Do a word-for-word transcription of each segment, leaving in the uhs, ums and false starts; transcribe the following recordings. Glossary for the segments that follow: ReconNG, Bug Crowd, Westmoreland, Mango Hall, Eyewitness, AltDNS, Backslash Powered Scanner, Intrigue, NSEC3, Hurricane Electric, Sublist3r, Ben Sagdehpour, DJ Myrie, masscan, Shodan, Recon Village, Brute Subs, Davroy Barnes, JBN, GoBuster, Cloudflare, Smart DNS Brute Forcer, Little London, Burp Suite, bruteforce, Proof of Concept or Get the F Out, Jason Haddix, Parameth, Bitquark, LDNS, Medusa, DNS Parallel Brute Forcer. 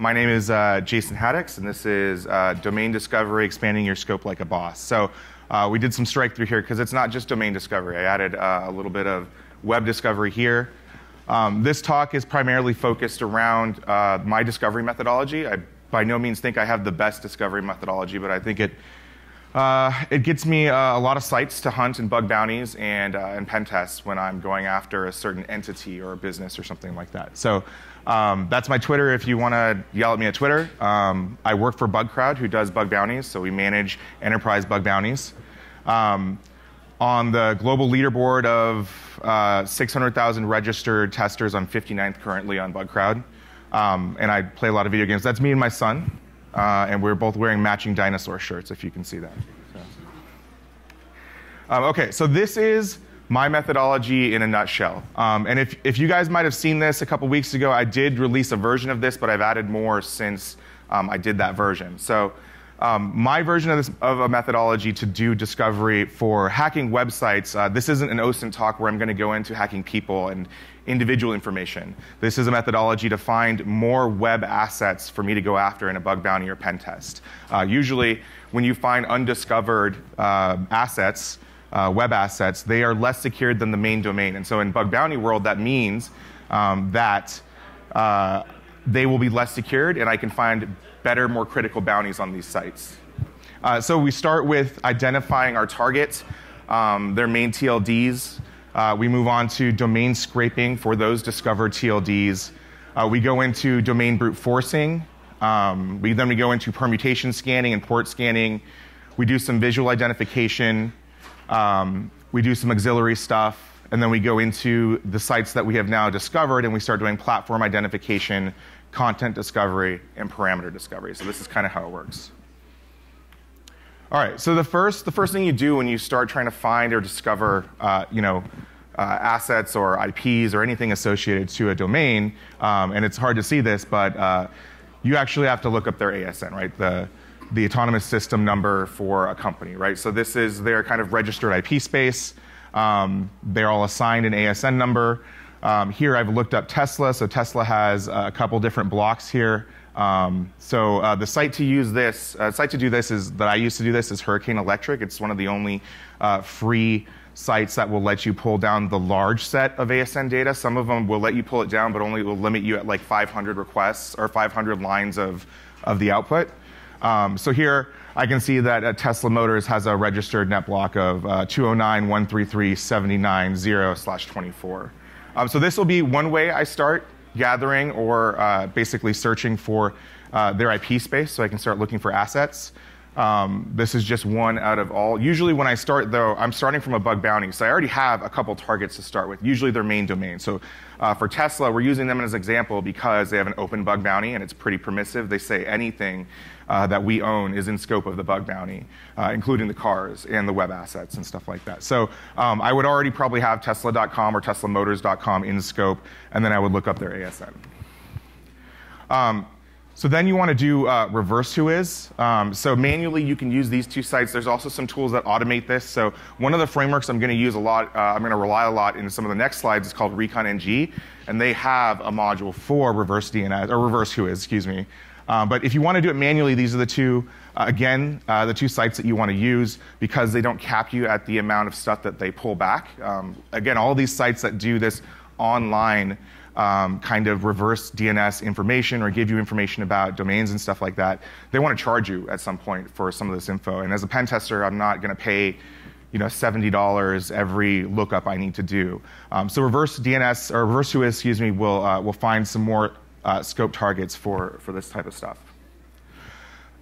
My name is uh, Jason Haddix, and this is uh, Domain Discovery, Expanding Your Scope Like a Boss. So uh, we did some strike through here because it's not just domain discovery. I added uh, a little bit of web discovery here. Um, this talk is primarily focused around uh, my discovery methodology. I by no means think I have the best discovery methodology, but I think it uh, it gets me uh, a lot of sites to hunt and bug bounties and uh, and pen tests when I'm going after a certain entity or a business or something like that. So um, that's my Twitter. If you want to yell at me at Twitter, um, I work for Bug Crowd, who does bug bounties. So we manage enterprise bug bounties. Um, on the global leaderboard of uh, six hundred thousand registered testers, I'm fifty-ninth currently on Bug Crowd. Um, and I play a lot of video games. That's me and my son. Uh, and we're both wearing matching dinosaur shirts, if you can see that. So. Um, OK, so this is my methodology in a nutshell. Um, and if, if you guys might have seen this a couple weeks ago, I did release a version of this, but I've added more since um, I did that version. So um, my version of, this, of a methodology to do discovery for hacking websites, uh, this isn't an O S I N T talk where I'm going to go into hacking people and individual information. This is a methodology to find more web assets for me to go after in a bug bounty or pen test. Uh, usually, when you find undiscovered uh, assets, uh, web assets, they are less secured than the main domain. And so in bug bounty world, that means um, that uh, they will be less secured, and I can find better, more critical bounties on these sites. Uh, so we start with identifying our targets, um, their main T L Ds. Uh, we move on to domain scraping for those discovered T L Ds. Uh, we go into domain brute forcing. Um, we, then we go into permutation scanning and port scanning. We do some visual identification. Um, we do some auxiliary stuff. And then we go into the sites that we have now discovered, and we start doing platform identification, content discovery, and parameter discovery. So this is kind of how it works. All right, so the first, the first thing you do when you start trying to find or discover uh, you know, uh, assets or I Ps or anything associated to a domain, um, and it's hard to see this, but uh, you actually have to look up their A S N, right? The, the autonomous system number for a company, right? So this is their kind of registered I P space. Um, they're all assigned an A S N number. Um, here I've looked up Tesla, so Tesla has a couple different blocks here. Um, so uh, the site to use this, uh, site to do this is that I used to do this is Hurricane Electric. It's one of the only uh, free sites that will let you pull down the large set of A S N data. Some of them will let you pull it down, but only will limit you at like five hundred requests or five hundred lines of of the output. Um, so here I can see that uh, Tesla Motors has a registered net block of uh, two oh nine one three three seven nine zero slash twenty-four. Um, so this will be one way I start gathering or uh, basically searching for uh, their I P space, so I can start looking for assets. Um, this is just one out of all. Usually when I start, though, I'm starting from a bug bounty, so I already have a couple targets to start with, usually their main domain. So uh, for Tesla, we're using them as an example because they have an open bug bounty, and it's pretty permissive. They say anything uh, that we own is in scope of the bug bounty, uh, including the cars and the web assets and stuff like that. So um, I would already probably have Tesla dot com or Tesla Motors dot com in scope, and then I would look up their A S N. Um, So then you want to do uh, reverse whois. Um, so manually, you can use these two sites. There's also some tools that automate this. So one of the frameworks I'm going to use a lot, uh, I'm going to rely a lot in some of the next slides, is called ReconNG. And they have a module for reverse D N S, or reverse whois, excuse me. Um, but if you want to do it manually, these are the two, uh, again, uh, the two sites that you want to use because they don't cap you at the amount of stuff that they pull back. Um, again, all these sites that do this online Um, kind of reverse D N S information or give you information about domains and stuff like that, they want to charge you at some point for some of this info. And as a pen tester, I'm not going to pay you know, seventy dollars every lookup I need to do. Um, so reverse D N S, or reverse whois, excuse me, will uh, will find some more uh, scope targets for, for this type of stuff.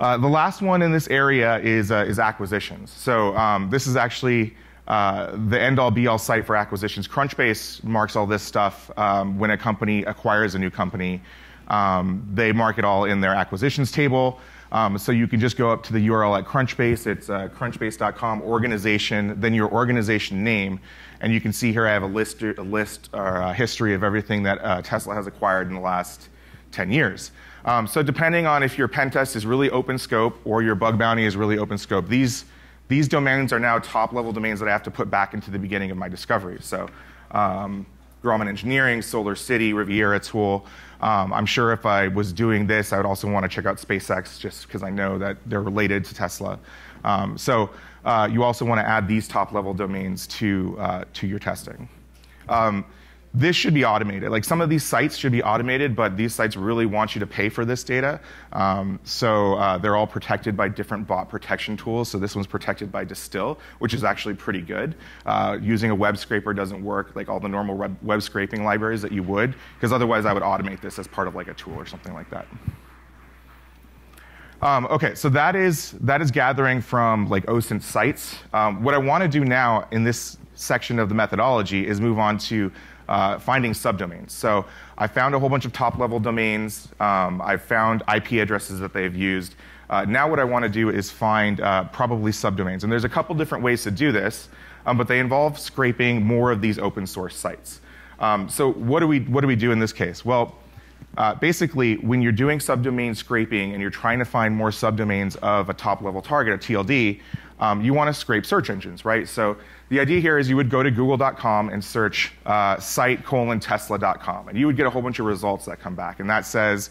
Uh, the last one in this area is, uh, is acquisitions. So um, this is actually Uh, the end-all, be-all site for acquisitions. Crunchbase marks all this stuff um, when a company acquires a new company. Um, they mark it all in their acquisitions table. Um, so you can just go up to the U R L at Crunchbase. It's uh, crunchbase dot com organization, then your organization name. And you can see here I have a list, a list or a history of everything that uh, Tesla has acquired in the last ten years. Um, so depending on if your pen test is really open scope or your bug bounty is really open scope, these These domains are now top-level domains that I have to put back into the beginning of my discovery. So um, Grumman Engineering, Solar City, Riviera Tool. Um, I'm sure if I was doing this, I would also want to check out SpaceX just because I know that they're related to Tesla. Um, so uh, you also want to add these top-level domains to, uh, to your testing. Um, This should be automated. Like some of these sites should be automated, but these sites really want you to pay for this data. Um, so uh, they're all protected by different bot protection tools. So this one's protected by Distill, which is actually pretty good. Uh, using a web scraper doesn't work, like all the normal web, web scraping libraries that you would, because otherwise I would automate this as part of like a tool or something like that. Um, okay, so that is, that is gathering from like O S I N T sites. Um, what I want to do now in this section of the methodology is move on to Uh, finding subdomains. So I found a whole bunch of top-level domains. Um, I found I P addresses that they've used. Uh, now what I want to do is find uh, probably subdomains. And there's a couple different ways to do this, um, but they involve scraping more of these open source sites. Um, so what do we, what do we do in this case? Well, uh, basically, when you're doing subdomain scraping and you're trying to find more subdomains of a top-level target, a T L D, Um, you want to scrape search engines, right? So the idea here is you would go to google dot com and search uh, site colon tesla dot com, and you would get a whole bunch of results that come back. And that says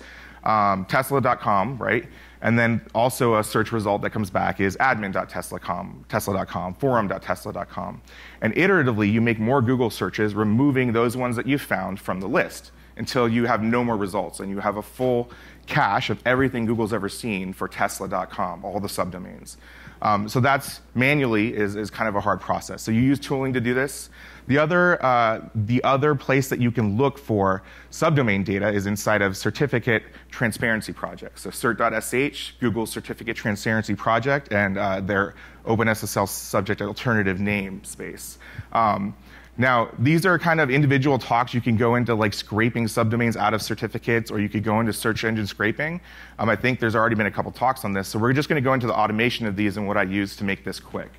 um, tesla dot com, right? And then also a search result that comes back is admin.tesla dot com, tesla dot com, forum dot tesla dot com. And iteratively, you make more Google searches, removing those ones that you found from the list until you have no more results, and you have a full cache of everything Google's ever seen for tesla dot com, all the subdomains. Um, so that's manually is, is kind of a hard process. So you use tooling to do this. The other, uh, the other place that you can look for subdomain data is inside of certificate transparency projects. So cert.sh, Google Certificate Transparency Project, and uh, their OpenSSL subject alternative name space. Um, Now, these are kind of individual talks. You can go into like scraping subdomains out of certificates, or you could go into search engine scraping. Um, I think there's already been a couple talks on this. So we're just going to go into the automation of these and what I use to make this quick.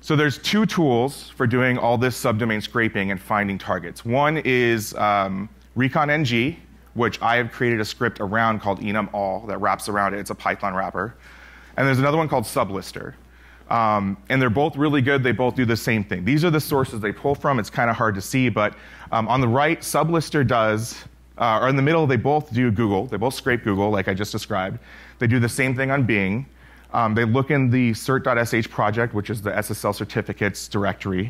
So there's two tools for doing all this subdomain scraping and finding targets. One is um, ReconNG, which I have created a script around called enum all that wraps around it. It's a Python wrapper. And there's another one called Sublist three r. Um, and they're both really good. They both do the same thing. These are the sources they pull from. It's kind of hard to see, but um, on the right, Sublist three r does, uh, or in the middle, they both do Google. They both scrape Google, like I just described. They do the same thing on Bing. Um, they look in the cert.sh project, which is the S S L certificates directory.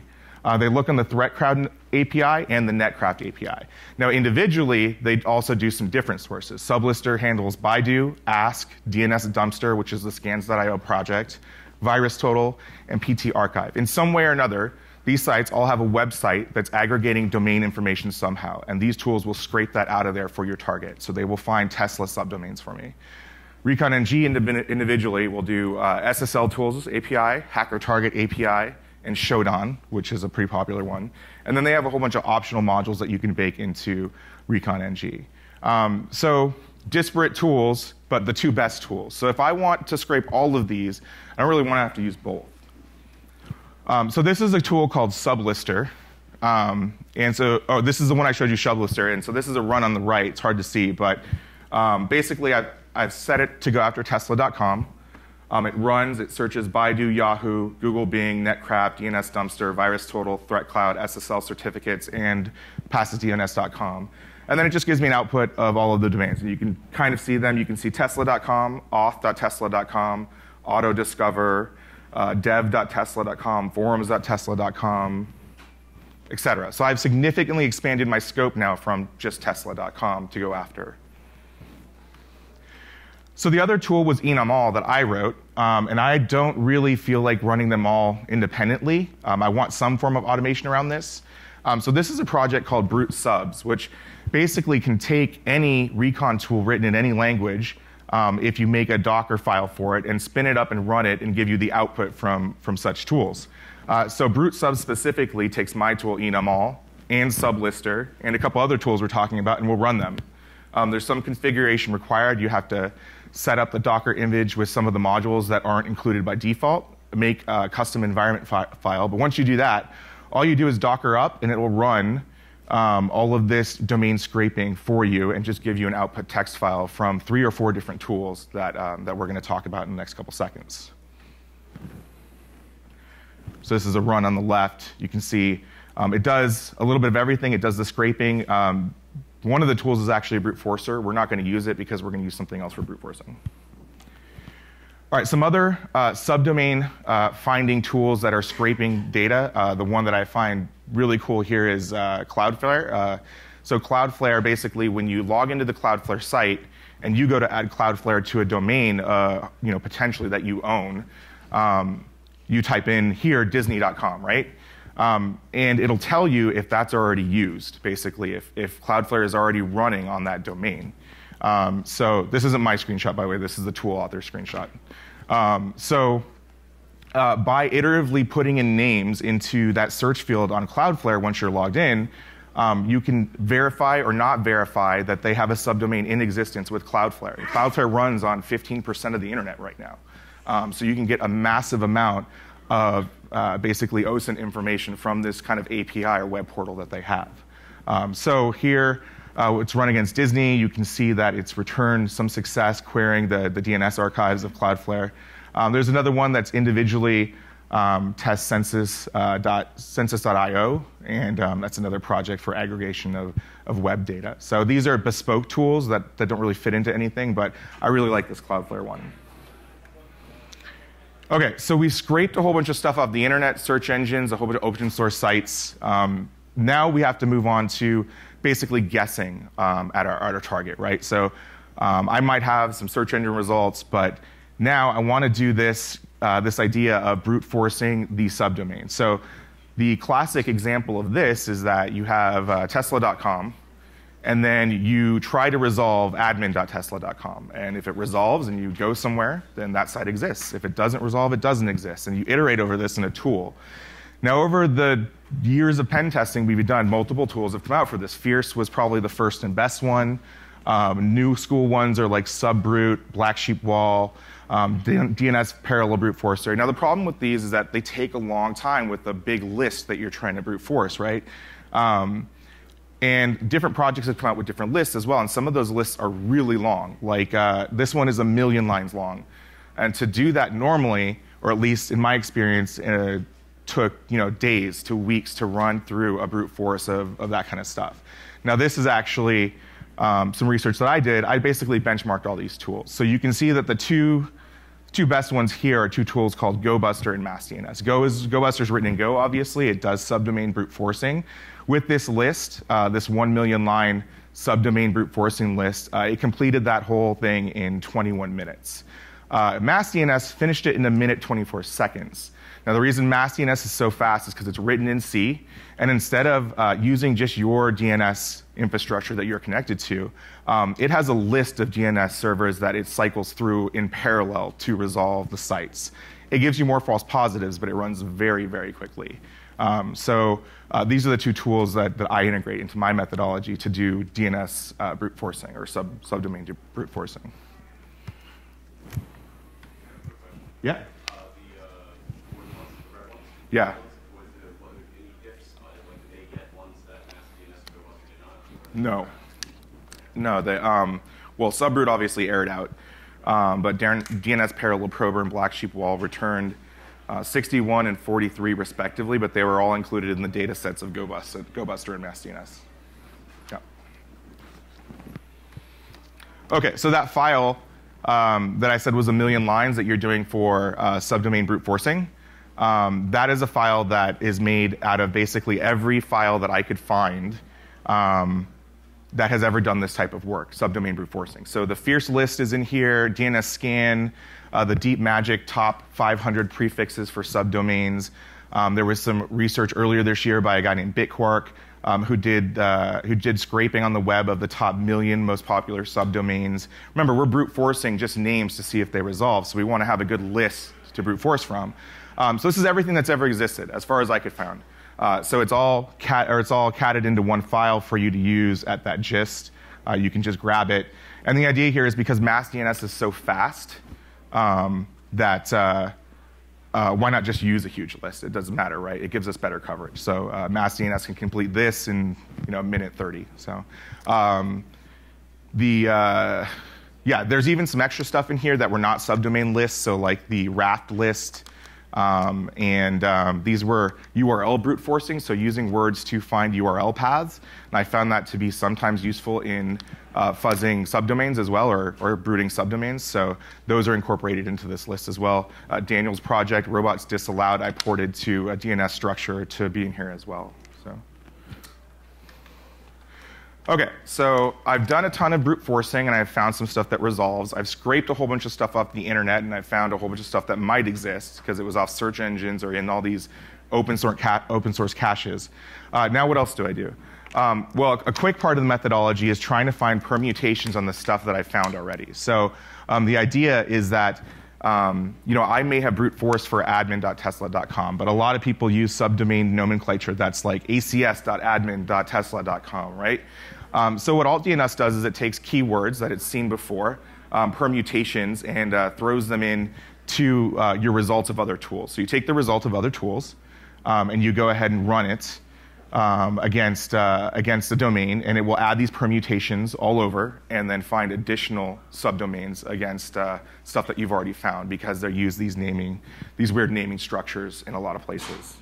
Uh, they look in the ThreatCraft A P I and the NetCraft A P I. Now, individually, they also do some different sources. Sublist three r handles Baidu, Ask, D N S Dumpster, which is the scans dot i o project, VirusTotal, and P T Archive. In some way or another, these sites all have a website that's aggregating domain information somehow, and these tools will scrape that out of there for your target. So they will find Tesla subdomains for me. ReconNG individually will do uh, S S L tools, A P I, HackerTarget A P I, and Shodan, which is a pretty popular one. And then they have a whole bunch of optional modules that you can bake into ReconNG. Um, so disparate tools, but the two best tools. So if I want to scrape all of these, I don't really want to have to use both. Um, so this is a tool called Sublist three r. Um, and so, oh, this is the one I showed you, Sublist three r. And so this is a run on the right. It's hard to see, but um, basically I've, I've set it to go after tesla dot com. Um, it runs, it searches Baidu, Yahoo, Google, Bing, NetCraft, D N S Dumpster, VirusTotal, ThreatCloud, S S L certificates, and passes D N S dot com. And then it just gives me an output of all of the domains. And you can kind of see them. You can see tesla dot com, auth dot tesla dot com, autodiscover, uh, dev dot tesla dot com, forums dot tesla dot com, et cetera. So I've significantly expanded my scope now from just tesla dot com to go after. So the other tool was enum all that I wrote. Um, and I don't really feel like running them all independently. Um, I want some form of automation around this. Um, so this is a project called Brute Subs, which basically can take any recon tool written in any language, um, if you make a Docker file for it, and spin it up and run it and give you the output from, from such tools. Uh, so Brute Subs specifically takes my tool enum all and Sublist three r and a couple other tools we're talking about, and we'll run them. Um, there's some configuration required. You have to set up the Docker image with some of the modules that aren't included by default, make a custom environment fi file. But once you do that, all you do is Docker up, and it will run um, all of this domain scraping for you and just give you an output text file from three or four different tools that, um, that we're going to talk about in the next couple seconds. So this is a run on the left. You can see Um, it does a little bit of everything. It does the scraping. Um, one of the tools is actually a brute forcer. We're not going to use it because we're going to use something else for brute forcing. All right, some other uh, subdomain uh, finding tools that are scraping data. Uh, the one that I find really cool here is uh, Cloudflare. Uh, so Cloudflare, basically, when you log into the Cloudflare site and you go to add Cloudflare to a domain, uh, you know, potentially that you own, um, you type in here disney dot com, right? Um, and it'll tell you if that's already used, basically, if, if Cloudflare is already running on that domain. Um, so this isn't my screenshot, by the way. This is the tool author screenshot. Um, so uh, by iteratively putting in names into that search field on Cloudflare once you're logged in, um, you can verify or not verify that they have a subdomain in existence with Cloudflare. And Cloudflare runs on fifteen percent of the internet right now. Um, so you can get a massive amount of uh, basically O S I N T information from this kind of A P I or web portal that they have. Um, so here, Uh, it's run against Disney. You can see that it's returned some success querying the, the D N S archives of Cloudflare. Um, there's another one that's individually um, test census, uh, dot, census dot i o, and um, that's another project for aggregation of, of web data. So these are bespoke tools that, that don't really fit into anything, but I really like this Cloudflare one. OK, so we scraped a whole bunch of stuff off the internet, search engines, a whole bunch of open source sites. Um, now we have to move on to basically guessing um, at, our, at our target, right? So um, I might have some search engine results, but now I want to do this, uh, this idea of brute forcing the subdomain. So the classic example of this is that you have uh, tesla dot com, and then you try to resolve admin dot tesla dot com. And if it resolves and you go somewhere, then that site exists. If it doesn't resolve, it doesn't exist. And you iterate over this in a tool. Now, over the years of pen testing we've done, multiple tools have come out for this. Fierce was probably the first and best one. Um, new school ones are like Sub-Brute, Black Sheep Wall, um, D N S Parallel Brute Forcer. Now, the problem with these is that they take a long time with a big list that you're trying to brute force, right? Um, and different projects have come out with different lists as well, and some of those lists are really long. Like uh, this one is a million lines long. And to do that normally, or at least in my experience, uh, took you know days to weeks to run through a brute force of, of that kind of stuff. Now this is actually um, some research that I did. I basically benchmarked all these tools. So you can see that the two, two best ones here are two tools called GoBuster and MassDNS. Go is, GoBuster is written in Go, obviously. It does subdomain brute forcing. With this list, uh, this one million line subdomain brute forcing list, uh, it completed that whole thing in twenty-one minutes. Uh, MassDNS finished it in a minute twenty-four seconds. Now, the reason MassDNS is so fast is because it's written in C. And instead of uh, using just your D N S infrastructure that you're connected to, um, it has a list of D N S servers that it cycles through in parallel to resolve the sites. It gives you more false positives, but it runs very, very quickly. Um, so uh, these are the two tools that, that I integrate into my methodology to do D N S uh, brute forcing or sub, subdomain brute forcing. Yeah? Yeah. No. No. The, um, well, Sub-Brute obviously aired out, um, but D N S Parallel Prober and Black Sheep Wall returned uh, sixty-one and forty-three respectively, but they were all included in the data sets of GoBuster, GoBuster and MassDNS. Yeah. OK, so that file um, that I said was a million lines that you're doing for uh, subdomain brute forcing, Um, that is a file that is made out of basically every file that I could find um, that has ever done this type of work, subdomain brute forcing. So the Fierce list is in here, D N S scan, uh, the Deep Magic top five hundred prefixes for subdomains. Um, there was some research earlier this year by a guy named Bitquark um, who did uh, who did scraping on the web of the top million most popular subdomains. Remember, we're brute forcing just names to see if they resolve, so we want to have a good list to brute force from. Um, so this is everything that's ever existed, as far as I could find. Uh, so it's all cat, or it's all catted into one file for you to use at that gist. Uh, you can just grab it. And the idea here is because MassDNS is so fast um, that uh, uh, why not just use a huge list? It doesn't matter, right? It gives us better coverage. So uh, MassDNS can complete this in you know a minute thirty. So um, the uh, yeah, there's even some extra stuff in here that were not subdomain lists. So like the raft list. Um, and um, these were U R L brute forcing, so using words to find U R L paths. And I found that to be sometimes useful in uh, fuzzing subdomains as well, or, or bruting subdomains. So those are incorporated into this list as well. Uh, Daniel's project, Robots Disallowed, I ported to a D N S structure to be in here as well. So. OK, so I've done a ton of brute forcing, and I've found some stuff that resolves. I've scraped a whole bunch of stuff off the internet, and I've found a whole bunch of stuff that might exist, because it was off search engines or in all these open source, ca open source caches. Uh, now what else do I do? Um, well, a quick part of the methodology is trying to find permutations on the stuff that I found already. So um, the idea is that Um, you know, I may have brute force for admin dot tesla dot com, but a lot of people use subdomain nomenclature that's like A C S dot admin dot tesla dot com, right? Um, so what AltDNS does is it takes keywords that it's seen before, um, permutations, and uh, throws them in to uh, your results of other tools. So you take the result of other tools, um, and you go ahead and run it um, against uh, against the domain, and it will add these permutations all over and then find additional subdomains against uh, stuff that you've already found, because they use these naming, these weird naming structures in a lot of places.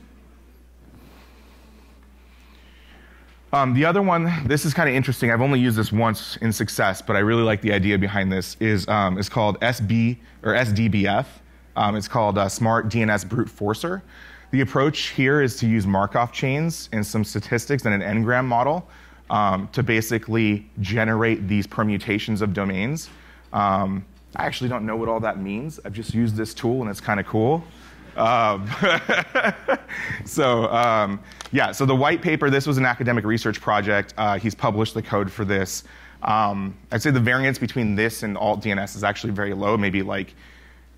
Um, the other one, this is kind of interesting. I've only used this once in success, but I really like the idea behind this. Is um, it's called S B or S D B F. Um, it's called uh, Smart D N S Brute Forcer. The approach here is to use Markov chains and some statistics and an n-gram model um, to basically generate these permutations of domains. Um, I actually don't know what all that means. I've just used this tool, and it's kind of cool. Um, so um, yeah, so the white paper, this was an academic research project. Uh, he's published the code for this. Um, I'd say the variance between this and AltDNS is actually very low, maybe like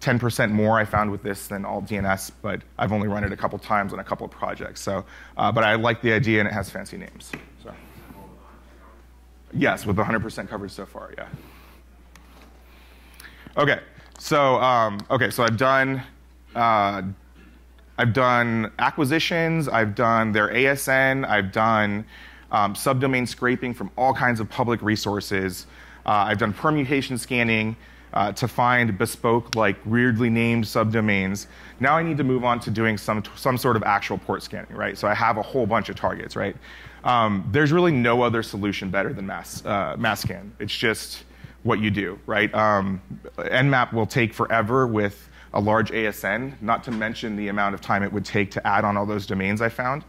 ten percent more I found with this than AltDNS, but I've only run it a couple times on a couple of projects. So, uh, but I like the idea, and it has fancy names. So, yes, with one hundred percent coverage so far, yeah. Okay, so um, okay, so I've done uh, I've done acquisitions, I've done their A S N, I've done um, subdomain scraping from all kinds of public resources. Uh, I've done permutation scanning. Uh, to find bespoke, like weirdly named subdomains. Now I need to move on to doing some some sort of actual port scanning, right? So I have a whole bunch of targets, right? Um, there's really no other solution better than mass uh, masscan. It's just what you do, right? Um, Nmap will take forever with a large A S N, not to mention the amount of time it would take to add on all those domains I found.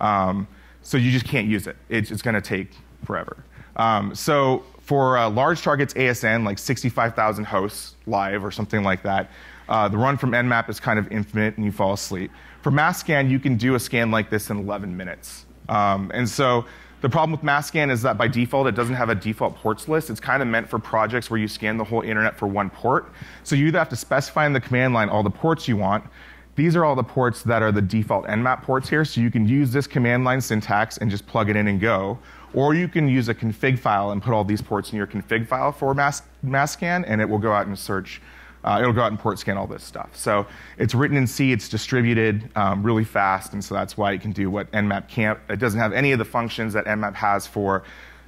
Um, so you just can't use it. It's, it's going to take forever. Um, so. For uh, large targets A S N, like sixty-five thousand hosts live or something like that, uh, the run from Nmap is kind of infinite, and you fall asleep. For masscan, you can do a scan like this in eleven minutes. Um, and so the problem with masscan is that by default, it doesn't have a default ports list. It's kind of meant for projects where you scan the whole internet for one port. So you either have to specify in the command line all the ports you want. These are all the ports that are the default Nmap ports here, so you can use this command line syntax and just plug it in and go. Or you can use a config file and put all these ports in your config file for mass, mass scan, and it will go out and search. Uh, it'll go out and port scan all this stuff. So it's written in C, it's distributed um, really fast, and so that's why it can do what Nmap can't. It doesn't have any of the functions that Nmap has for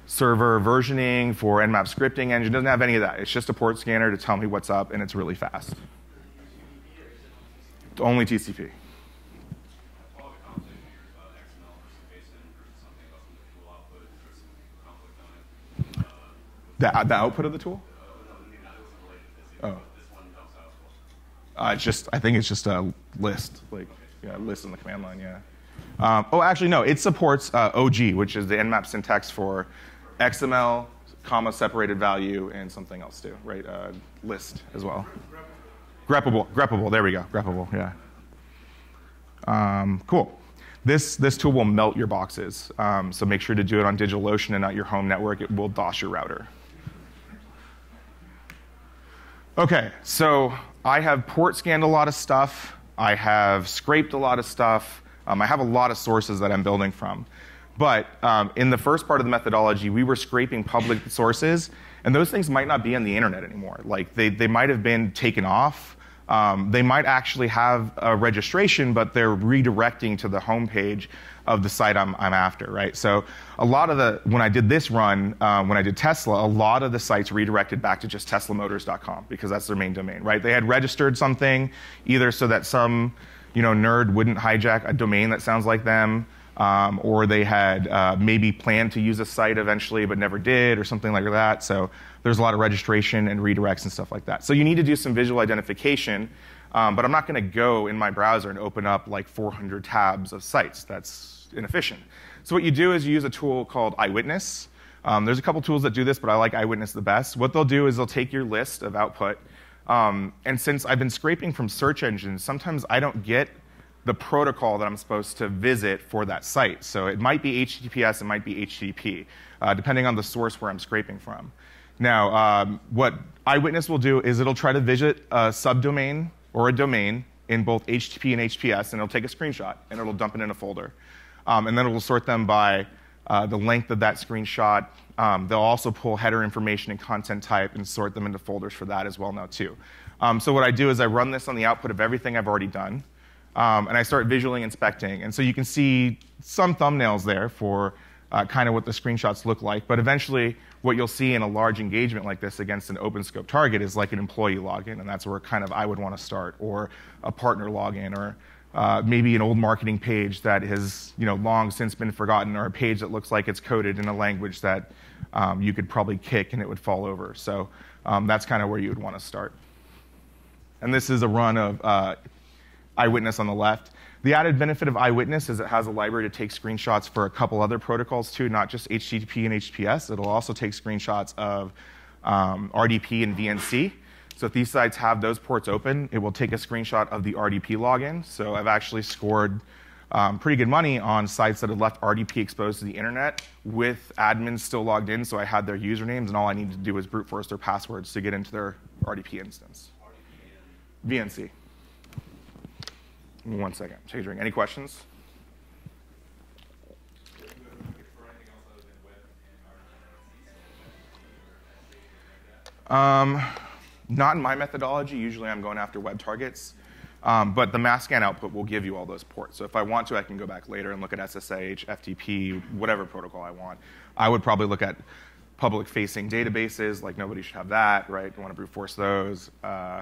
server versioning, for Nmap scripting engine. It doesn't have any of that. It's just a port scanner to tell me what's up, and it's really fast. Only T C P. The, the output of the tool? Oh. Uh, it's just, I think it's just a list, like yeah, list in the command line, yeah. Um, oh, actually, no, it supports uh, O G, which is the Nmap syntax for X M L, comma, separated value, and something else too, right? Uh, list as well. Greppable, greppable, there we go, greppable, yeah. Um, cool. This, this tool will melt your boxes, um, so make sure to do it on DigitalOcean and not your home network. It will DOS your router. OK, so I have port scanned a lot of stuff. I have scraped a lot of stuff. Um, I have a lot of sources that I'm building from. But um, in the first part of the methodology, we were scraping public sources, and those things might not be on the internet anymore. Like they, they might have been taken off. Um, they might actually have a registration, but they're redirecting to the homepage of the site I'm, I'm after, right? So a lot of the, when I did this run, uh, when I did Tesla, a lot of the sites redirected back to just tesla motors dot com because that's their main domain, right? They had registered something either so that some you know, nerd wouldn't hijack a domain that sounds like them, um, or they had uh, maybe planned to use a site eventually but never did, or something like that. So there's a lot of registration and redirects and stuff like that. So you need to do some visual identification, um, but I'm not going to go in my browser and open up like four hundred tabs of sites. That's inefficient. So what you do is you use a tool called Eyewitness. Um, there's a couple tools that do this, but I like Eyewitness the best. What they'll do is they'll take your list of output, um, and since I've been scraping from search engines, sometimes I don't get the protocol that I'm supposed to visit for that site. So it might be H T T P S, it might be H T T P, uh, depending on the source where I'm scraping from. Now, um, what Eyewitness will do is it'll try to visit a subdomain or a domain in both H T T P and H T T P S, and it'll take a screenshot, and it'll dump it in a folder. Um, and then it'll sort them by Uh, the length of that screenshot. Um, they'll also pull header information and content type and sort them into folders for that as well now too. Um, so what I do is I run this on the output of everything I've already done, um, and I start visually inspecting. And so you can see some thumbnails there for uh, kind of what the screenshots look like, but eventually what you'll see in a large engagement like this against an open scope target is like an employee login, and that's where kind of I would want to start, or a partner login, or Uh, maybe an old marketing page that has, you know, long since been forgotten, or a page that looks like it's coded in a language that um, you could probably kick and it would fall over. So um, that's kind of where you would want to start. And this is a run of uh, Eyewitness on the left. The added benefit of Eyewitness is it has a library to take screenshots for a couple other protocols too, not just H T T P and H T T P S. It'll also take screenshots of um, R D P and V N C. So if these sites have those ports open, it will take a screenshot of the R D P login. So I've actually scored um, pretty good money on sites that have left R D P exposed to the internet with admins still logged in, so I had their usernames, and all I needed to do was brute force their passwords to get into their R D P instance. V N C. One second. Take a drink. Any questions? Um... Not in my methodology. Usually I'm going after web targets. Um, but the masscan output will give you all those ports. So if I want to, I can go back later and look at S S H, F T P, whatever protocol I want. I would probably look at public-facing databases, like nobody should have that, right? I want to brute force those. Uh,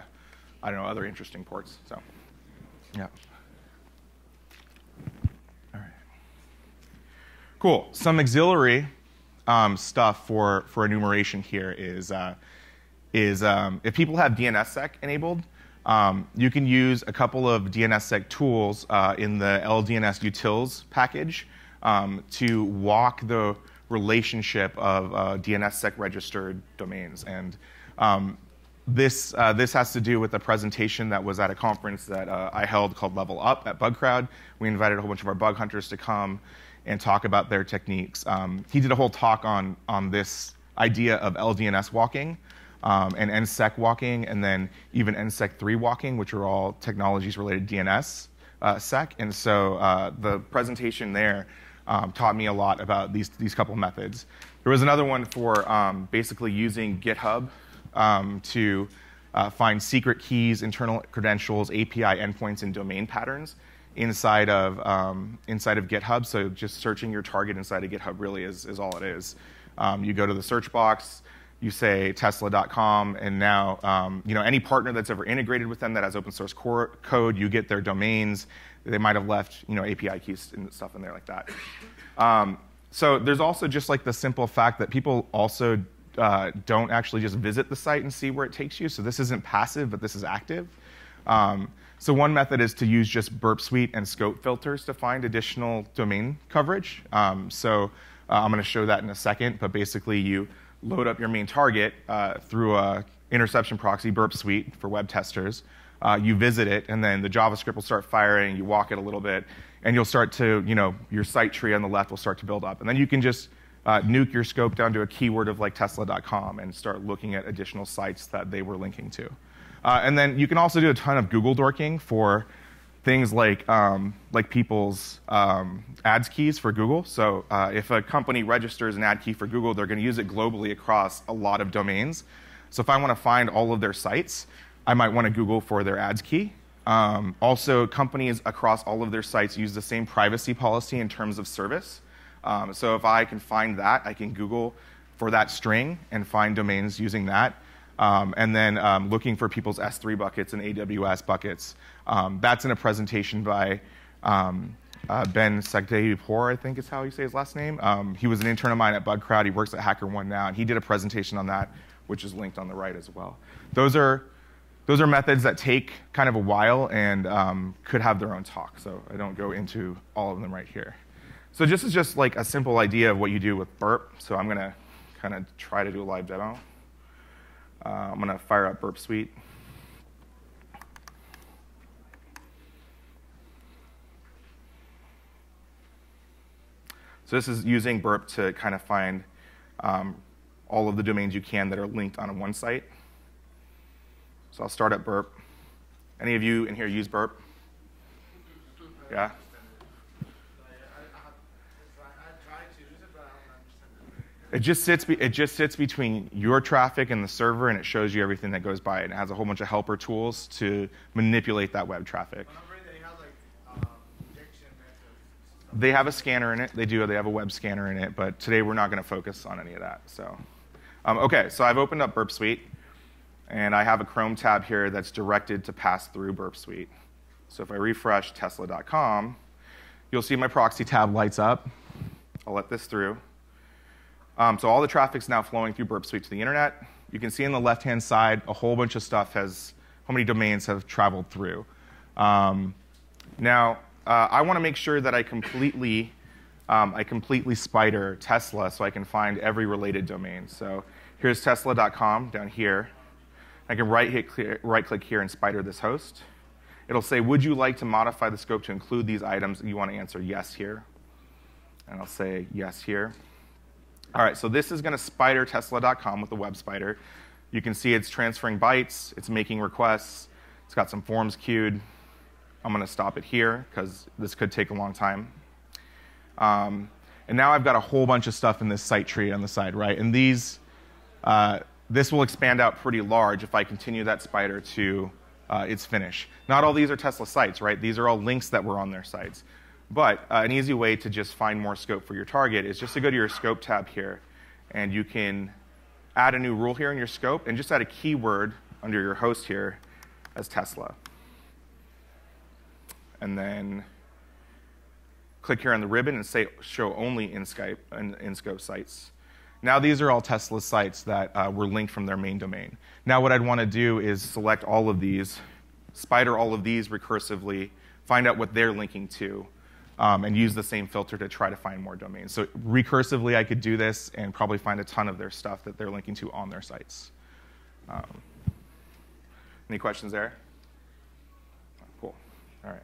I don't know, other interesting ports. So, yeah. All right. Cool. Some auxiliary um, stuff for, for enumeration here is uh, is um, if people have D N S sec enabled, um, you can use a couple of D N S sec tools uh, in the L D N S utils package um, to walk the relationship of uh, D N S sec registered domains. And um, this, uh, this has to do with a presentation that was at a conference that uh, I held called Level Up at Bug Crowd. We invited a whole bunch of our bug hunters to come and talk about their techniques. Um, he did a whole talk on, on this idea of L D N S walking. Um, and N sec walking, and then even N sec three walking, which are all technologies related to D N S uh, sec. And so uh, the presentation there um, taught me a lot about these, these couple methods. There was another one for um, basically using GitHub um, to uh, find secret keys, internal credentials, A P I endpoints, and domain patterns inside of, um, inside of GitHub. So just searching your target inside of GitHub really is, is all it is. Um, you go to the search box. You say Tesla dot com, and now um, you know, any partner that's ever integrated with them that has open source core code, you get their domains. They might have left, you know, A P I keys and stuff in there like that. Um, so there's also just like the simple fact that people also uh, don't actually just visit the site and see where it takes you. So this isn't passive, but this is active. Um, so one method is to use just Burp Suite and scope filters to find additional domain coverage. Um, so uh, I'm going to show that in a second, but basically you load up your main target uh, through a interception proxy, Burp Suite for web testers. Uh, you visit it, and then the JavaScript will start firing. You walk it a little bit, and you'll start to, you know, your site tree on the left will start to build up. And then you can just uh, nuke your scope down to a keyword of like Tesla dot com and start looking at additional sites that they were linking to. Uh, and then you can also do a ton of Google dorking for things like, um, like people's um, ads keys for Google. So uh, if a company registers an ad key for Google, they're going to use it globally across a lot of domains. So if I want to find all of their sites, I might want to Google for their ads key. Um, also, companies across all of their sites use the same privacy policy in terms of service. Um, so if I can find that, I can Google for that string and find domains using that. Um, and then um, looking for people's S three buckets and A W S buckets. Um, that's in a presentation by um, uh, Ben Sagdehpour, I think is how you say his last name. Um, he was an intern of mine at Bug Crowd. He works at HackerOne now, and he did a presentation on that, which is linked on the right as well. Those are, those are methods that take kind of a while and um, could have their own talk, so I don't go into all of them right here. So this is just like a simple idea of what you do with Burp. So I'm going to kind of try to do a live demo. Uh, I'm going to fire up Burp Suite. So this is using Burp to kind of find um, all of the domains you can that are linked on one site. So I'll start at Burp. Any of you in here use Burp? Yeah? It just, sits be, it just sits between your traffic and the server, and it shows you everything that goes by it. It has a whole bunch of helper tools to manipulate that web traffic. They have, like, um, injection methods. They have a scanner in it. They do. They have a web scanner in it. But today, we're not going to focus on any of that. So, um, OK, so I've opened up Burp Suite. And I have a Chrome tab here that's directed to pass through Burp Suite. So if I refresh tesla dot com, you'll see my proxy tab lights up. I'll let this through. Um, so all the traffic's now flowing through Burp Suite to the internet. You can see on the left-hand side a whole bunch of stuff has, how many domains have traveled through. Um, now, uh, I want to make sure that I completely, um, I completely spider Tesla so I can find every related domain. So here's tesla dot com down here. I can right-click right-click here and spider this host. It'll say, would you like to modify the scope to include these items? You want to answer yes here. And I'll say yes here. All right, so this is going to spider tesla dot com with the web spider. You can see it's transferring bytes. It's making requests. It's got some forms queued. I'm going to stop it here, because this could take a long time. Um, and now I've got a whole bunch of stuff in this site tree on the side, right? And these, uh, this will expand out pretty large if I continue that spider to uh, its finish. Not all these are Tesla sites, right? These are all links that were on their sites. But uh, an easy way to just find more scope for your target is just to go to your scope tab here. And you can add a new rule here in your scope and just add a keyword under your host here as Tesla. And then click here on the ribbon and say show only in, Skype, in, in scope sites. Now these are all Tesla sites that uh, were linked from their main domain. Now what I'd want to do is select all of these, spider all of these recursively, find out what they're linking to. Um, and use the same filter to try to find more domains. So recursively, I could do this and probably find a ton of their stuff that they're linking to on their sites. Um, any questions there? Cool. All right.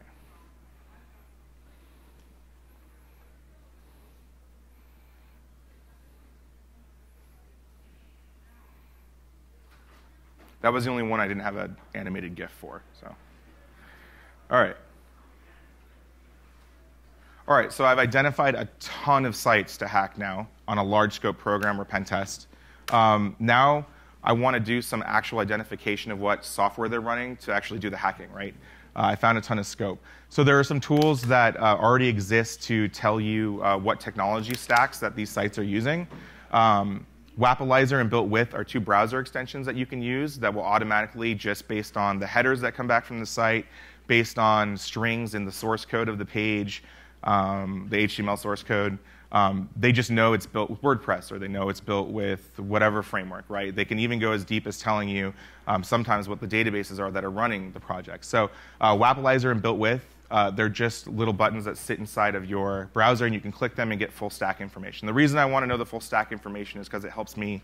That was the only one I didn't have an animated GIF for. So, all right. All right, so I've identified a ton of sites to hack now on a large-scope program or pen test. Um, now I want to do some actual identification of what software they're running to actually do the hacking, right? Uh, I found a ton of scope. So there are some tools that uh, already exist to tell you uh, what technology stacks that these sites are using. Um, Wapalyzer and BuiltWith are two browser extensions that you can use that will automatically, just based on the headers that come back from the site, based on strings in the source code of the page, Um, the H T M L source code, um, they just know it's built with WordPress, or they know it's built with whatever framework, right? They can even go as deep as telling you um, sometimes what the databases are that are running the project. So uh, Wapalyzer and BuiltWith, uh, they're just little buttons that sit inside of your browser, and you can click them and get full stack information. The reason I want to know the full stack information is because it helps me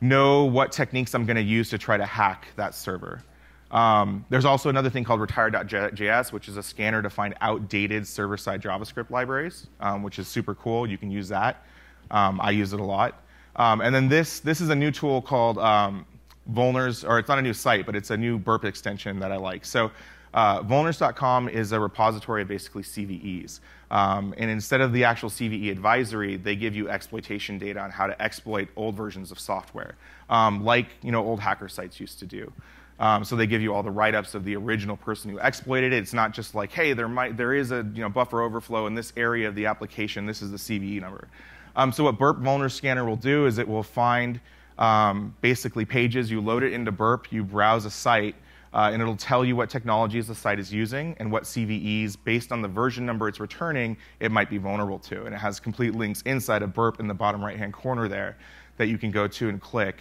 know what techniques I'm going to use to try to hack that server. Um, there's also another thing called retire dot J S, which is a scanner to find outdated server-side JavaScript libraries, um, which is super cool. You can use that. Um, I use it a lot. Um, and then this, this is a new tool called um, Vulners, or it's not a new site, but it's a new Burp extension that I like. So uh, vulners dot com is a repository of basically C V Es. Um, and instead of the actual C V E advisory, they give you exploitation data on how to exploit old versions of software, um, like you know, old hacker sites used to do. Um, so they give you all the write-ups of the original person who exploited it. It's not just like, hey, there might there is a you know, buffer overflow in this area of the application. This is the C V E number. Um, so what Burp Vulner Scanner will do is it will find um, basically pages. You load it into Burp, you browse a site, uh, and it'll tell you what technologies the site is using and what C V Es, based on the version number it's returning, it might be vulnerable to. And it has complete links inside of Burp in the bottom right-hand corner there that you can go to and click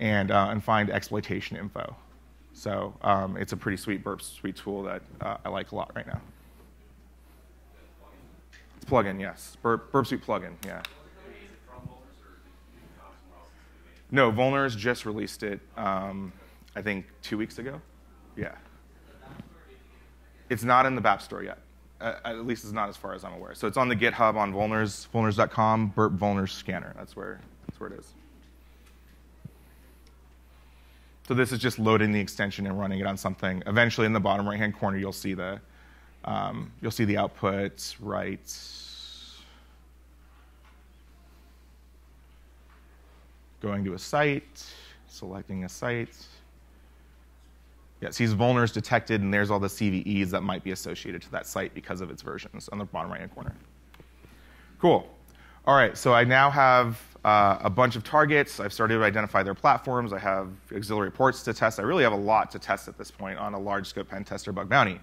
and, uh, and find exploitation info. So um, it's a pretty sweet Burp Suite tool that uh, I like a lot right now. It's plugin, yes. Burp, Burp Suite plugin, yeah. No, Vulners just released it, um, I think, two weeks ago. Yeah. It's not in the BAP store yet. Uh, at least it's not as far as I'm aware. So it's on the GitHub on Vulners, vulners dot com, Burp Vulners Scanner. That's where, that's where it is. So this is just loading the extension and running it on something. Eventually, in the bottom right-hand corner, you'll see the um, you'll see the output. Right. Going to a site, selecting a site. Yeah, sees vulners detected, and there's all the C V Es that might be associated to that site because of its versions on the bottom right-hand corner. Cool. All right, so I now have uh, a bunch of targets. I've started to identify their platforms. I have auxiliary ports to test. I really have a lot to test at this point on a large-scope pen test or bug bounty.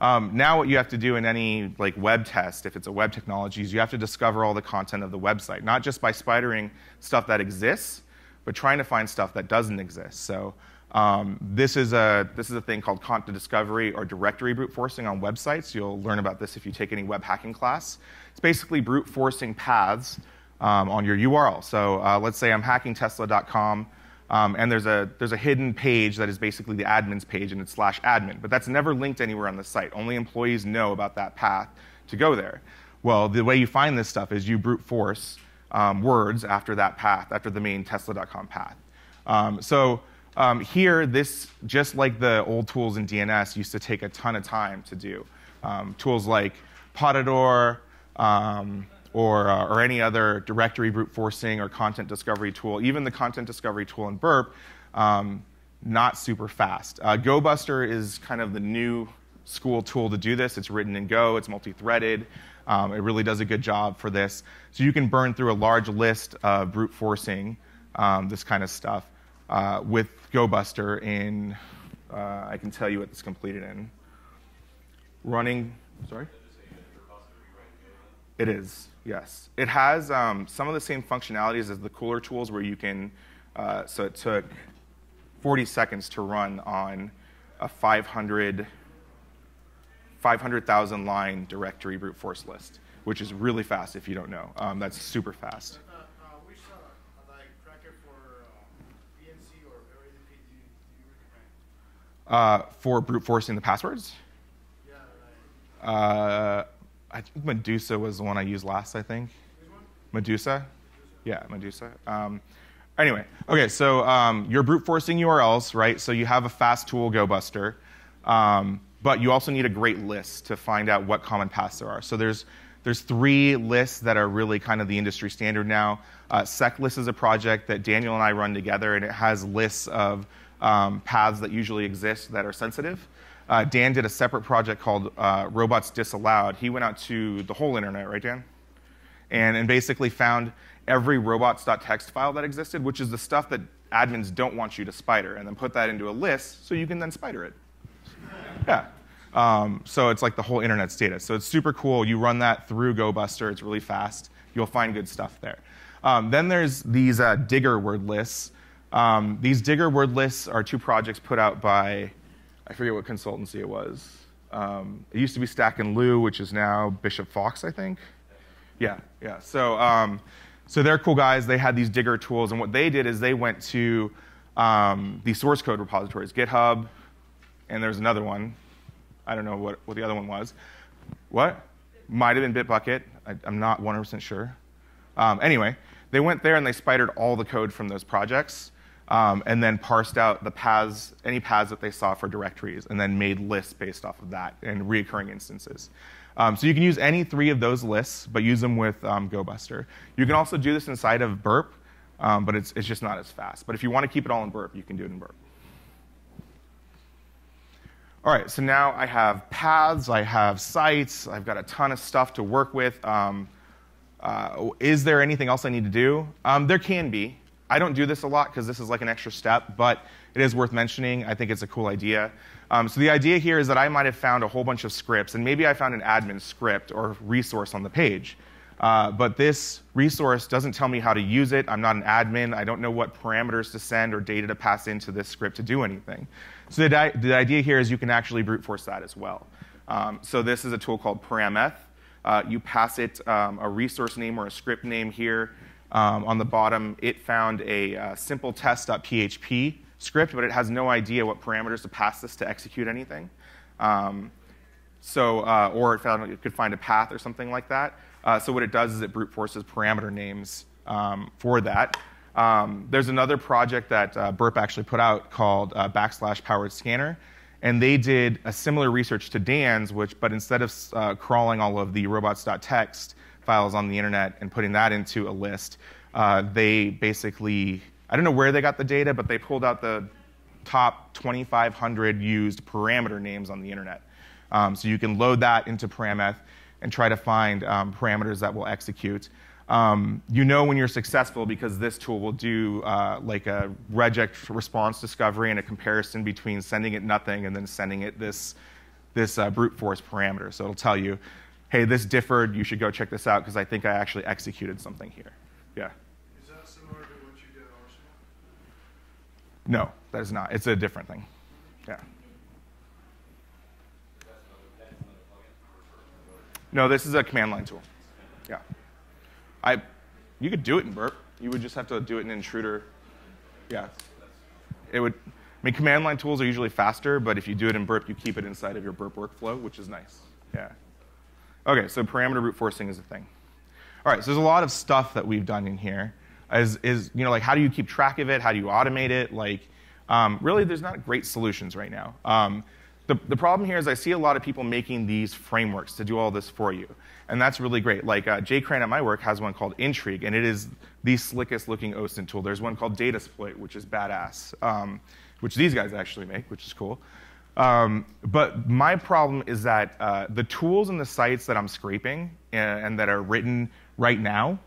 Um, now what you have to do in any like web test, if it's a web technology, is you have to discover all the content of the website, not just by spidering stuff that exists, but trying to find stuff that doesn't exist. So um, this is a this is a thing called content discovery or directory brute forcing on websites. You'll learn about this if you take any web hacking class. It's basically brute forcing paths um, on your U R L. So uh, let's say I'm hacking Tesla dot com, um, and there's a there's a hidden page that is basically the admin's page, and it's slash admin, but that's never linked anywhere on the site. Only employees know about that path to go there. Well, the way you find this stuff is you brute force um, words after that path, after the main Tesla dot com path. Um, so um, here, this just like the old tools in D N S used to take a ton of time to do. Um, tools like Hodor. Um, or, uh, or any other directory brute forcing or content discovery tool, even the content discovery tool in Burp, um, not super fast. Uh, GoBuster is kind of the new school tool to do this. It's written in Go, it's multi-threaded. Um, it really does a good job for this. So you can burn through a large list of brute forcing, um, this kind of stuff, uh, with GoBuster in, uh, I can tell you what it's completed in. Running, sorry? It is, yes. It has um, some of the same functionalities as the cooler tools where you can, uh, so it took forty seconds to run on a five hundred thousand line directory brute force list, which is really fast if you don't know. Um, that's super fast. Uh, uh, which uh, like tracker for uh, B N C or R N P do you recommend? Uh, for brute forcing the passwords? Yeah, right. Uh, I think Medusa was the one I used last, I think. Which one? Medusa? Yeah, Medusa. Um, anyway, okay, so um, you're brute forcing U R Ls, right? So you have a fast tool, GoBuster, um, but you also need a great list to find out what common paths there are. So there's, there's three lists that are really kind of the industry standard now. Uh, SecList is a project that Daniel and I run together, and it has lists of um, paths that usually exist that are sensitive. Uh, Dan did a separate project called uh, Robots Disallowed. He went out to the whole internet, right, Dan? And, and basically found every robots dot t x t file that existed, which is the stuff that admins don't want you to spider, and then put that into a list so you can then spider it. Yeah. Um, so it's like the whole internet's data. So it's super cool. You run that through GoBuster. It's really fast. You'll find good stuff there. Um, then there's these uh, Digger word lists. Um, these Digger word lists are two projects put out by... I forget what consultancy it was. Um, it used to be Stack and Lou, which is now Bishop Fox, I think. Yeah, yeah. So, um, so they're cool guys. They had these Digger tools, and what they did is they went to um, the source code repositories, GitHub, and there's another one. I don't know what, what the other one was. What? Might have been Bitbucket. I, I'm not one hundred percent sure. Um, anyway, they went there and they spidered all the code from those projects. Um, and then parsed out the paths, any paths that they saw for directories, and then made lists based off of that and reoccurring instances. Um, so you can use any three of those lists, but use them with um, GoBuster. You can also do this inside of Burp, um, but it's, it's just not as fast. But if you want to keep it all in Burp, you can do it in Burp. All right, so now I have paths, I have sites, I've got a ton of stuff to work with. Um, uh, is there anything else I need to do? Um, there can be. I don't do this a lot because this is like an extra step, but it is worth mentioning. I think it's a cool idea. Um, so the idea here is that I might have found a whole bunch of scripts, and maybe I found an admin script or resource on the page. Uh, but this resource doesn't tell me how to use it. I'm not an admin. I don't know what parameters to send or data to pass into this script to do anything. So the, the idea here is you can actually brute force that as well. Um, so this is a tool called Parameth. Uh, you pass it um, a resource name or a script name here. Um, on the bottom, it found a uh, simple test.php script, but it has no idea what parameters to pass this to execute anything. Um, so, uh, or it, found, it could find a path or something like that. Uh, so what it does is it brute forces parameter names um, for that. Um, there's another project that uh, Burp actually put out called uh, backslash powered scanner. And they did a similar research to Dan's, which, but instead of uh, crawling all of the robots.txt files on the internet and putting that into a list, uh, they basically, I don't know where they got the data, but they pulled out the top twenty-five hundred used parameter names on the internet. Um, so you can load that into Parameth and try to find um, parameters that will execute. Um, you know when you're successful because this tool will do uh, like a regex response discovery and a comparison between sending it nothing and then sending it this, this uh, brute force parameter. So it'll tell you, hey, this differed. You should go check this out because I think I actually executed something here. Yeah. Is that similar to what you did at Arsenal? No, that is not. It's a different thing. Yeah. No, this is a command line tool. Yeah. I, you could do it in Burp. You would just have to do it in Intruder. Yeah. It would, I mean, command line tools are usually faster, but if you do it in Burp, you keep it inside of your Burp workflow, which is nice. Yeah. OK, so parameter brute forcing is a thing. All right, so there's a lot of stuff that we've done in here. Is, is, you know, like, how do you keep track of it? How do you automate it? Like, um, really, there's not great solutions right now. Um, The, the problem here is I see a lot of people making these frameworks to do all this for you. And that's really great. Like uh, Jay Cran at my work has one called Intrigue, and it is the slickest looking O S I N T tool. There's one called Datasploit, which is badass, um, which these guys actually make, which is cool. Um, but my problem is that uh, the tools and the sites that I'm scraping and, and that are written right now,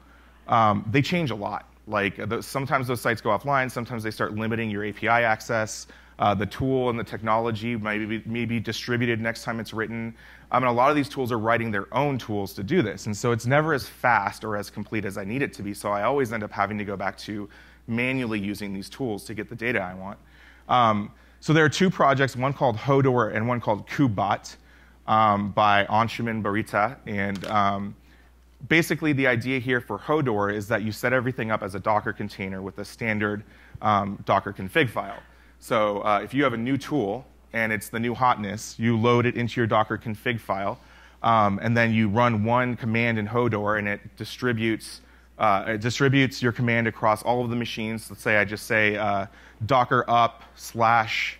um, they change a lot. Like those, sometimes those sites go offline. Sometimes they start limiting your A P I access. Uh, the tool and the technology may be, may be distributed next time it's written. I mean, a lot of these tools are writing their own tools to do this. And so it's never as fast or as complete as I need it to be. So I always end up having to go back to manually using these tools to get the data I want. Um, so there are two projects, one called Hodor and one called Kubot um, by Anshuman Barita. And um, basically, the idea here for Hodor is that you set everything up as a Docker container with a standard um, Docker config file. So uh, if you have a new tool, and it's the new hotness, you load it into your Docker config file, um, and then you run one command in Hodor, and it distributes, uh, it distributes your command across all of the machines. Let's say I just say uh, docker up slash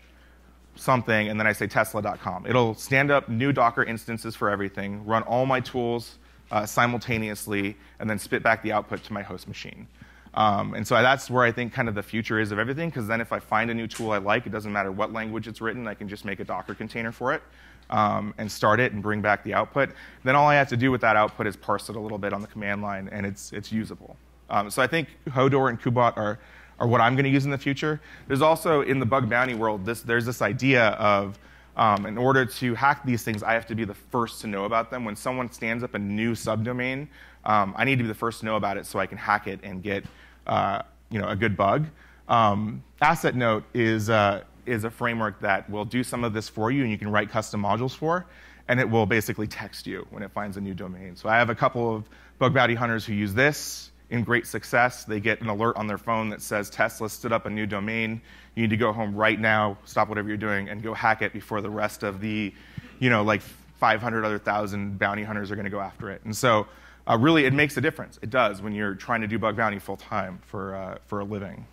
something, and then I say tesla dot com. It'll stand up new Docker instances for everything, run all my tools uh, simultaneously, and then spit back the output to my host machine. Um, and so that's where I think kind of the future is of everything, because then if I find a new tool I like, it doesn't matter what language it's written, I can just make a Docker container for it um, and start it and bring back the output. Then all I have to do with that output is parse it a little bit on the command line, and it's, it's usable. Um, so I think Hodor and Kubot are, are what I'm going to use in the future. There's also, in the bug bounty world, this, there's this idea of um, in order to hack these things, I have to be the first to know about them. When someone stands up a new subdomain, um, I need to be the first to know about it so I can hack it and get Uh, you know, a good bug. Um, AssetNote is, uh, is a framework that will do some of this for you, and you can write custom modules for, and it will basically text you when it finds a new domain. So I have a couple of bug bounty hunters who use this in great success. They get an alert on their phone that says, Tesla stood up a new domain. You need to go home right now, stop whatever you're doing, and go hack it before the rest of the, you know, like five hundred other thousand bounty hunters are going to go after it. And so Uh, really, it makes a difference. It does when you're trying to do bug bounty full time for uh, for a living.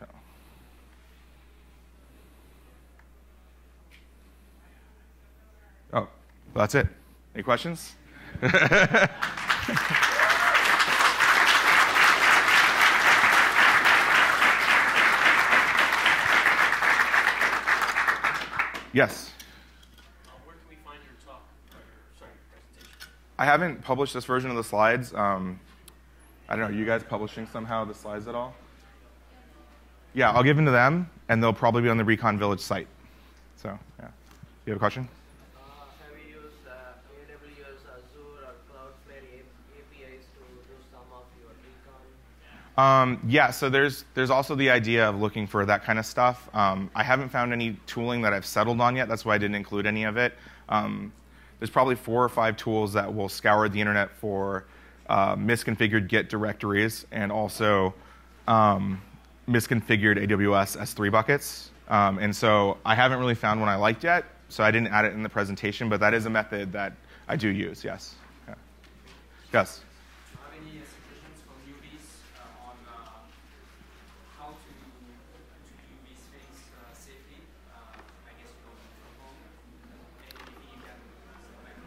So. Oh, well, that's it. Any questions? Yes. I haven't published this version of the slides. Um, I don't know, are you guys publishing somehow the slides at all? Yeah, I'll give them to them, and they'll probably be on the Recon Village site. So, yeah. You have a question? Uh, have you used uh, A W S, Azure, or Cloudflare A P Is to do some of your recon? Um, yeah, so there's, there's also the idea of looking for that kind of stuff. Um, I haven't found any tooling that I've settled on yet. That's why I didn't include any of it. Um, there's probably four or five tools that will scour the internet for uh, misconfigured Git directories and also um, misconfigured A W S S three buckets. Um, and so I haven't really found one I liked yet, so I didn't add it in the presentation, but that is a method that I do use, yes. Yeah. Yes? Do you have any suggestions for newbies uh, on uh, how to, to do these things uh, safely? Uh, I guess you don't do from home.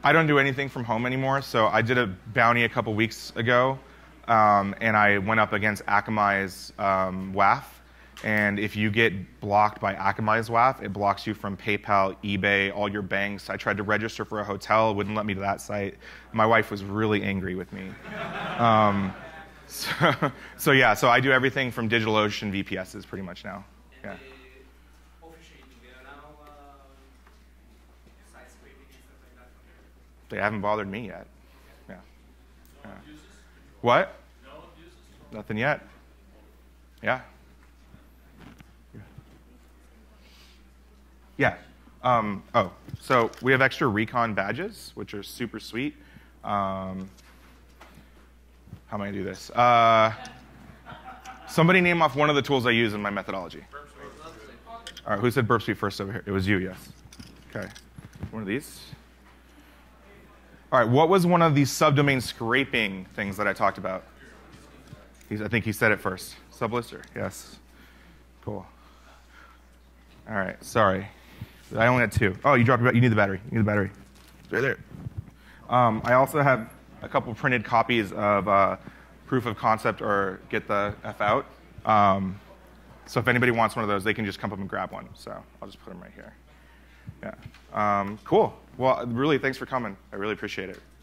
I don't do anything from home anymore, so I did a bounty a couple weeks ago, um, and I went up against Akamai's um, W A F. And if you get blocked by Akamai's W A F, it blocks you from PayPal, eBay, all your banks. I tried to register for a hotel, wouldn't let me to that site. My wife was really angry with me. um, so, so yeah, so I do everything from DigitalOcean V P Ss pretty much now. Yeah. They haven't bothered me yet. Yeah. Yeah. What? Nothing yet. Yeah. Yeah. Um, oh, so we have extra recon badges, which are super sweet. Um, how am I going to do this? Uh, somebody name off one of the tools I use in my methodology. Burp Suite. All right, who said Burp Suite first over here? It was you, yes. OK. One of these. All right, what was one of these subdomain scraping things that I talked about? He's, I think he said it first. Sublist three r, yes. Cool. All right, sorry. I only had two. Oh, you dropped. You need the battery. You need the battery. It's right there. Um, I also have a couple printed copies of uh, proof of concept or get the F out. Um, so if anybody wants one of those, they can just come up and grab one. So I'll just put them right here. Yeah. Um, cool. Well, really, thanks for coming. I really appreciate it.